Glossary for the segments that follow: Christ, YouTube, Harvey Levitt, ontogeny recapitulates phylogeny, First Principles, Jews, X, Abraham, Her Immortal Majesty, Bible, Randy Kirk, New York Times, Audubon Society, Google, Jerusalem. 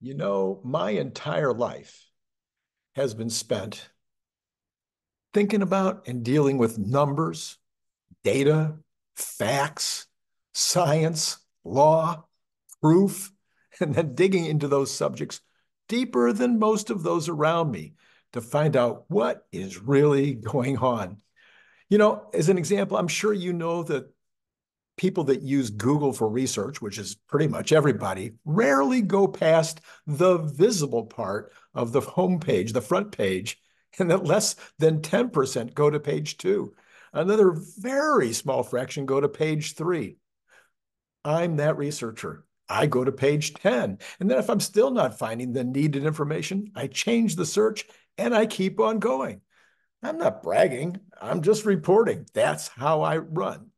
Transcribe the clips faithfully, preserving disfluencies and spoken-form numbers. You know, my entire life has been spent thinking about and dealing with numbers, data, facts, science, law, proof, and then digging into those subjects deeper than most of those around me to find out what is really going on. You know, as an example, I'm sure you know that people that use Google for research, which is pretty much everybody, rarely go past the visible part of the homepage, the front page, and that less than ten percent go to page two. Another very small fraction go to page three. I'm that researcher. I go to page ten. And then if I'm still not finding the needed information, I change the search and I keep on going. I'm not bragging. I'm just reporting. That's how I run.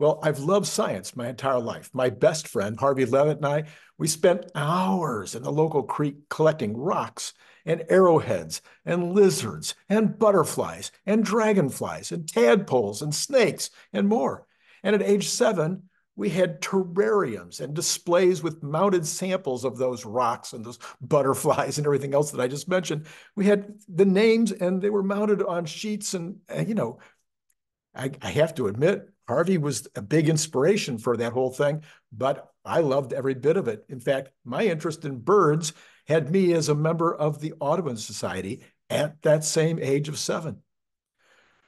Well, I've loved science my entire life. My best friend, Harvey Levitt, and I, we spent hours in the local creek collecting rocks and arrowheads and lizards and butterflies and dragonflies and tadpoles and snakes and more. And at age seven, we had terrariums and displays with mounted samples of those rocks and those butterflies and everything else that I just mentioned. We had the names and they were mounted on sheets. And, you know, I, I have to admit, Harvey was a big inspiration for that whole thing, but I loved every bit of it. In fact, my interest in birds had me as a member of the Audubon Society at that same age of seven.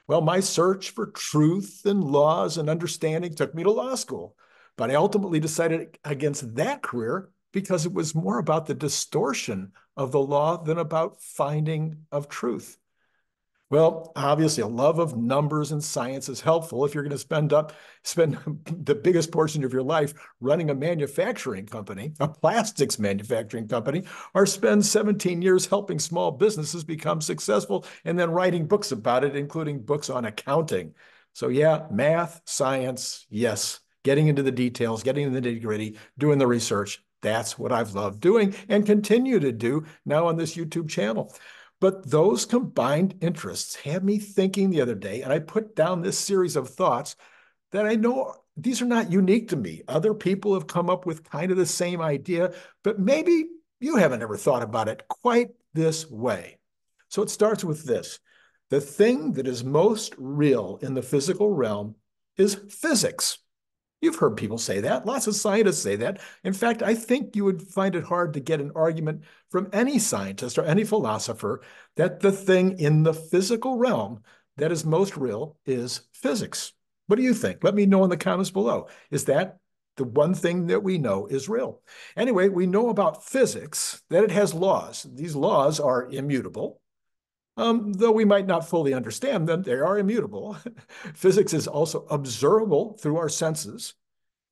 Well, my search for truth and laws and understanding took me to law school, but I ultimately decided against that career because it was more about the distortion of the law than about finding of truth. Well, obviously, a love of numbers and science is helpful if you're going to spend up, spend the biggest portion of your life running a manufacturing company, a plastics manufacturing company, or spend seventeen years helping small businesses become successful and then writing books about it, including books on accounting. So yeah, math, science, yes, getting into the details, getting into the nitty-gritty, doing the research. That's what I've loved doing and continue to do now on this YouTube channel. But those combined interests had me thinking the other day, and I put down this series of thoughts that I know these are not unique to me. Other people have come up with kind of the same idea, but maybe you haven't ever thought about it quite this way. So it starts with this. The thing that is most real in the physical realm is physics. You've heard people say that. Lots of scientists say that. In fact, I think you would find it hard to get an argument from any scientist or any philosopher that the thing in the physical realm that is most real is physics. What do you think? Let me know in the comments below. Is that the one thing that we know is real? Anyway, we know about physics that it has laws. These laws are immutable. Um, though we might not fully understand them, they are immutable. Physics is also observable through our senses.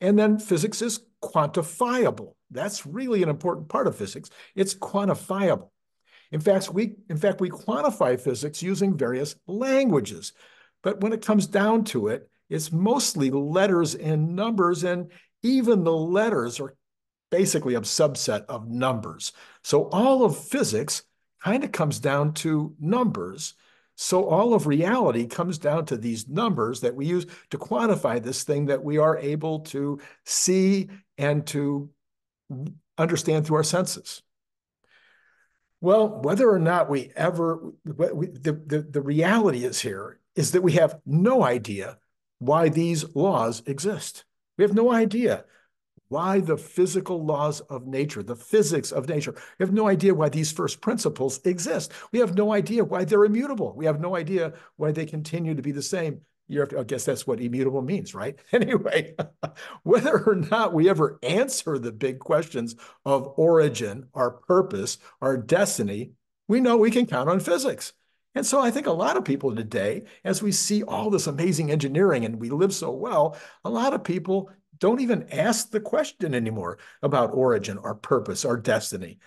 And then physics is quantifiable. That's really an important part of physics. It's quantifiable. In fact, we, in fact, we quantify physics using various languages. But when it comes down to it, it's mostly letters and numbers, and even the letters are basically a subset of numbers. So all of physics kind of comes down to numbers. So all of reality comes down to these numbers that we use to quantify this thing that we are able to see and to understand through our senses. Well, whether or not we ever, we, the, the, the reality is here, is that we have no idea why these laws exist. We have no idea why the physical laws of nature, the physics of nature. We have no idea why these first principles exist. We have no idea why they're immutable. We have no idea why they continue to be the same year after. I guess that's what immutable means, right? Anyway, whether or not we ever answer the big questions of origin, our purpose, our destiny, we know we can count on physics. And so I think a lot of people today, as we see all this amazing engineering and we live so well, a lot of people don't even ask the question anymore about origin, our purpose, our destiny.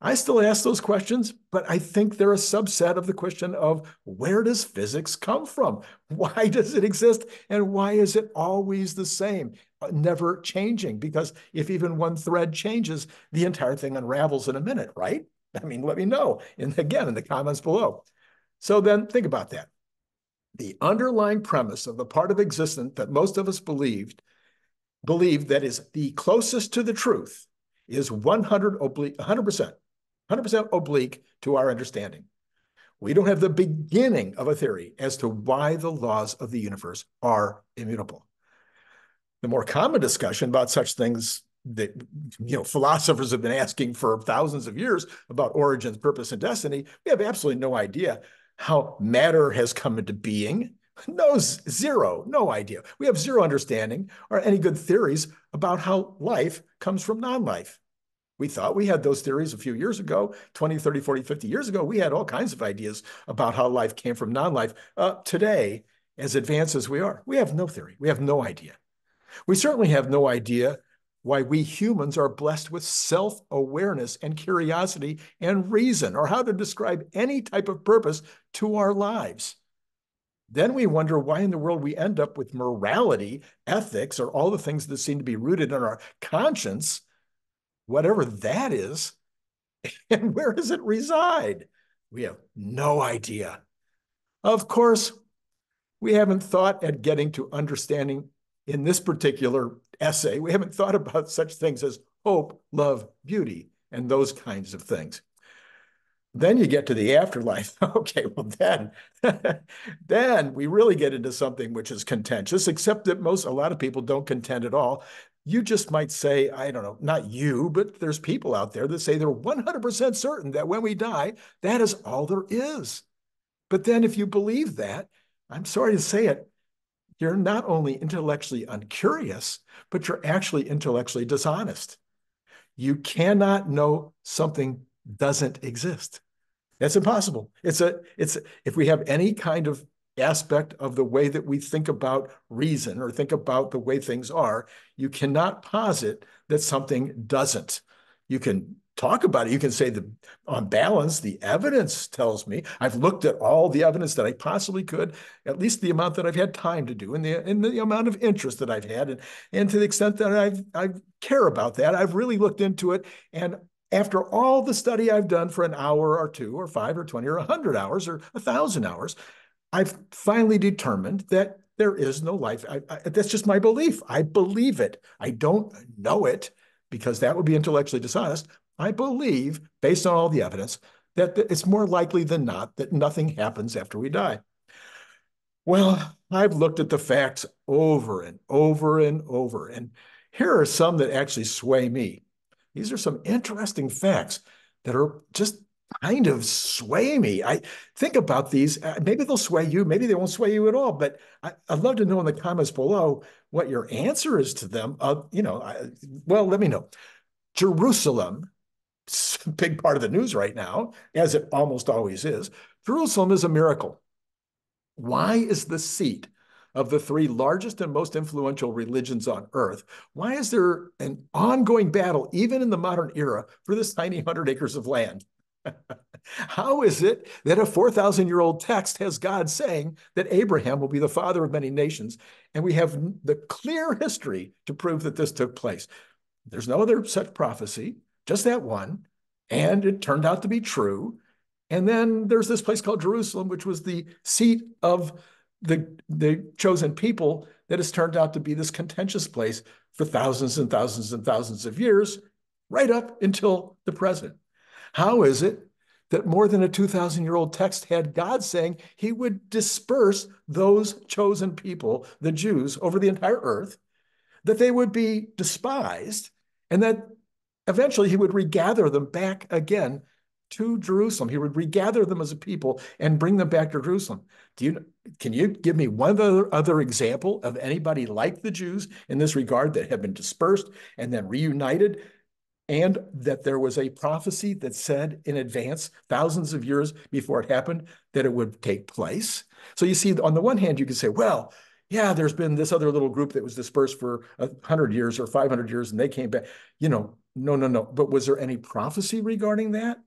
I still ask those questions, but I think they're a subset of the question of where does physics come from? Why does it exist? And why is it always the same, never changing? Because if even one thread changes, the entire thing unravels in a minute, right? I mean, let me know, and again, in the comments below. So then think about that. The underlying premise of the part of existence that most of us believed believe that is the closest to the truth is one hundred oblique, one hundred percent, one hundred percent oblique to our understanding. We don't have the beginning of a theory as to why the laws of the universe are immutable. The more common discussion about such things that, you know, philosophers have been asking for thousands of years about origins, purpose, and destiny, we have absolutely no idea how matter has come into being. No, zero, no idea. We have zero understanding or any good theories about how life comes from non-life. We thought we had those theories a few years ago, twenty, thirty, forty, fifty years ago. We had all kinds of ideas about how life came from non-life. Uh, today, as advanced as we are, we have no theory. We have no idea. We certainly have no idea why we humans are blessed with self-awareness and curiosity and reason, or how to describe any type of purpose to our lives. Then we wonder why in the world we end up with morality, ethics, or all the things that seem to be rooted in our conscience, whatever that is, and where does it reside? We have no idea. Of course, we haven't thought at getting to understanding in this particular essay. We haven't thought about such things as hope, love, beauty, and those kinds of things. Then you get to the afterlife. Okay, well then, then we really get into something which is contentious, except that most, a lot of people don't contend at all. You just might say, I don't know, not you, but there's people out there that say they're one hundred percent certain that when we die, that is all there is. But then if you believe that, I'm sorry to say it, you're not only intellectually uncurious, but you're actually intellectually dishonest. You cannot know something doesn't exist. That's impossible. It's a, it's, if we have any kind of aspect of the way that we think about reason or think about the way things are, you cannot posit that something doesn't. You can talk about it. You can say, the, on balance, the evidence tells me. I've looked at all the evidence that I possibly could, at least the amount that I've had time to do and the, and the amount of interest that I've had. And, and to the extent that I've, I care about that, I've really looked into it. And after all the study I've done for an hour or two or five or twenty or one hundred hours or one thousand hours, I've finally determined that there is no life. I, I, that's just my belief. I believe it. I don't know it, because that would be intellectually dishonest. I believe, based on all the evidence, that it's more likely than not that nothing happens after we die. Well, I've looked at the facts over and over and over, and here are some that actually sway me. These are some interesting facts that are just kind of sway me. I think about these. Uh, maybe they'll sway you. Maybe they won't sway you at all. But I, I'd love to know in the comments below what your answer is to them. Uh, you know, I, well, let me know. Jerusalem, big part of the news right now, as it almost always is. Jerusalem is a miracle. Why is the seat of the three largest and most influential religions on earth, why is there an ongoing battle, even in the modern era, for this tiny hundred acres of land? How is it that a four thousand year old text has God saying that Abraham will be the father of many nations, and we have the clear history to prove that this took place? There's no other such prophecy, just that one, and it turned out to be true. And then there's this place called Jerusalem, which was the seat of the, the chosen people, that has turned out to be this contentious place for thousands and thousands and thousands of years, right up until the present. How is it that more than a two thousand year old text had God saying he would disperse those chosen people, the Jews, over the entire earth, that they would be despised, and that eventually he would regather them back again to Jerusalem? He would regather them as a people and bring them back to Jerusalem. Do you, can you give me one other, other example of anybody like the Jews in this regard that have been dispersed and then reunited? And that there was a prophecy that said in advance, thousands of years before it happened, that it would take place. So you see, on the one hand, you could say, well, yeah, there's been this other little group that was dispersed for one hundred years or five hundred years, and they came back. You know, no, no, no. But was there any prophecy regarding that?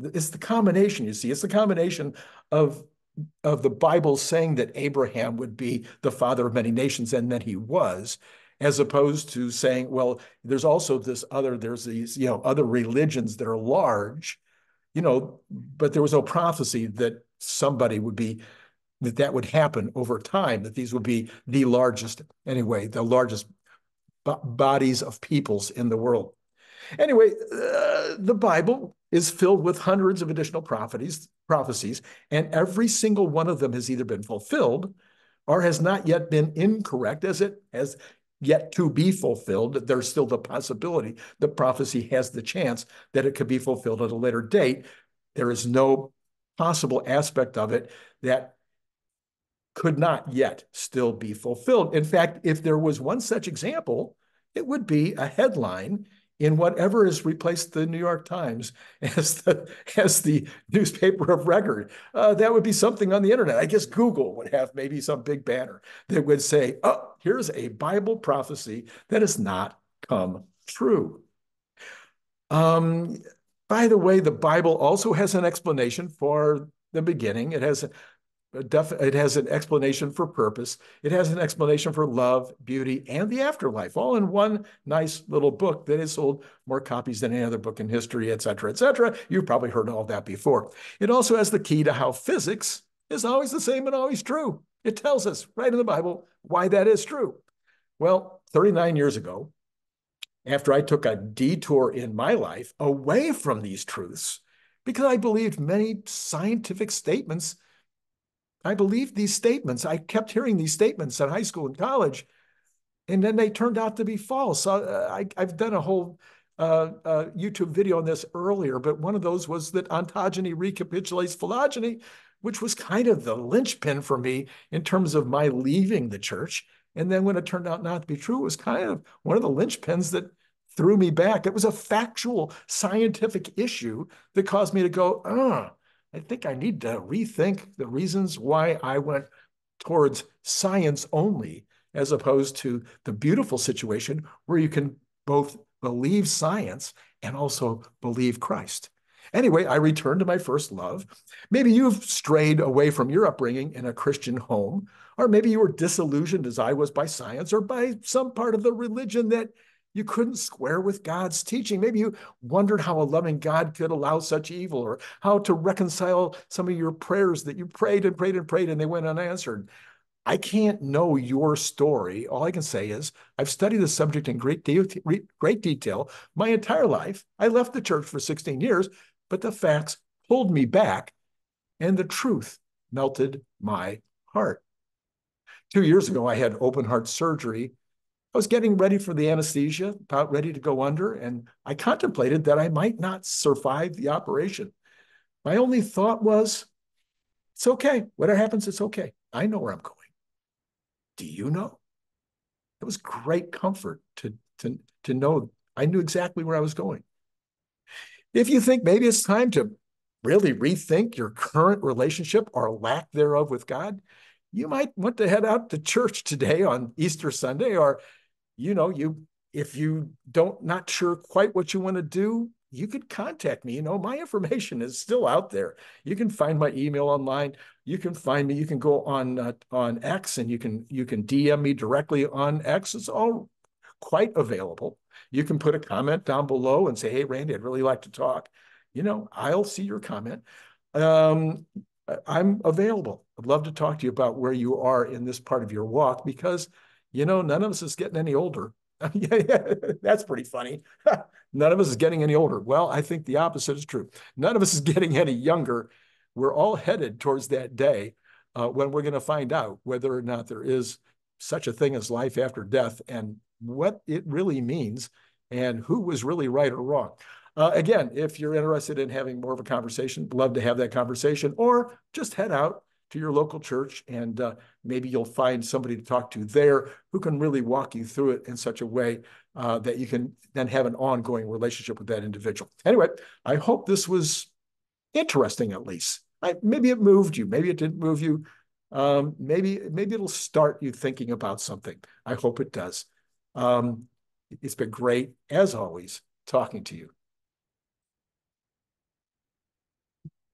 It's the combination, you see. It's the combination of, of the Bible saying that Abraham would be the father of many nations, and that he was, as opposed to saying, well, there's also this other, there's these, you know, other religions that are large, you know, but there was no prophecy that somebody would be, that that would happen over time, that these would be the largest, anyway, the largest bodies of peoples in the world. Anyway, uh, the Bible is filled with hundreds of additional prophecies, prophecies, and every single one of them has either been fulfilled or has not yet been incorrect, as it has yet to be fulfilled. There's still the possibility the prophecy has the chance that it could be fulfilled at a later date. There is no possible aspect of it that could not yet still be fulfilled. In fact, if there was one such example, it would be a headline in whatever has replaced the New York Times as the, as the newspaper of record. Uh, that would be something on the internet. I guess Google would have maybe some big banner that would say, oh, here's a Bible prophecy that has not come true. Um, by the way, the Bible also has an explanation for the beginning. It has a It has an explanation for purpose. It has an explanation for love, beauty, and the afterlife, all in one nice little book that has sold more copies than any other book in history, et cetera, et cetera. You've probably heard all that before. It also has the key to how physics is always the same and always true. It tells us right in the Bible why that is true. Well, thirty-nine years ago, after I took a detour in my life away from these truths, because I believed many scientific statements I believed these statements. I kept hearing these statements in high school and college, and then they turned out to be false. Uh, I, I've done a whole uh, uh, YouTube video on this earlier, but one of those was that ontogeny recapitulates phylogeny, which was kind of the linchpin for me in terms of my leaving the church. And then when it turned out not to be true, it was kind of one of the linchpins that threw me back. It was a factual scientific issue that caused me to go, ah, I think I need to rethink the reasons why I went towards science only, as opposed to the beautiful situation where you can both believe science and also believe Christ. Anyway, I returned to my first love. Maybe you've strayed away from your upbringing in a Christian home, or maybe you were disillusioned as I was by science or by some part of the religion that you couldn't square with God's teaching. Maybe you wondered how a loving God could allow such evil, or how to reconcile some of your prayers that you prayed and prayed and prayed and they went unanswered. I can't know your story. All I can say is I've studied the subject in great, de great detail my entire life. I left the church for sixteen years, but the facts pulled me back and the truth melted my heart. Two years ago, I had open heart surgery. I was getting ready for the anesthesia, about ready to go under, and I contemplated that I might not survive the operation. My only thought was, it's okay. Whatever happens, it's okay. I know where I'm going. Do you know? It was great comfort to, to, to know I knew exactly where I was going. If you think maybe it's time to really rethink your current relationship or lack thereof with God, you might want to head out to church today on Easter Sunday, or You know, you if you don't not sure quite what you want to do, you could contact me. You know, my information is still out there. You can find my email online. You can find me. You can go on uh, on X, and you can you can D M me directly on X. It's all quite available. You can put a comment down below and say, "Hey, Randy, I'd really like to talk." You know, I'll see your comment. Um, I'm available. I'd love to talk to you about where you are in this part of your walk, because you know, none of us is getting any older. That's pretty funny. None of us is getting any older. Well, I think the opposite is true. None of us is getting any younger. We're all headed towards that day uh, when we're going to find out whether or not there is such a thing as life after death, and what it really means, and who was really right or wrong. Uh, again, if you're interested in having more of a conversation, love to have that conversation, or just head out to your local church, and uh, maybe you'll find somebody to talk to there who can really walk you through it in such a way uh, that you can then have an ongoing relationship with that individual. Anyway, I hope this was interesting, at least. I, maybe it moved you. Maybe it didn't move you. Um, maybe, maybe it'll start you thinking about something. I hope it does. Um, it's been great, as always, talking to you.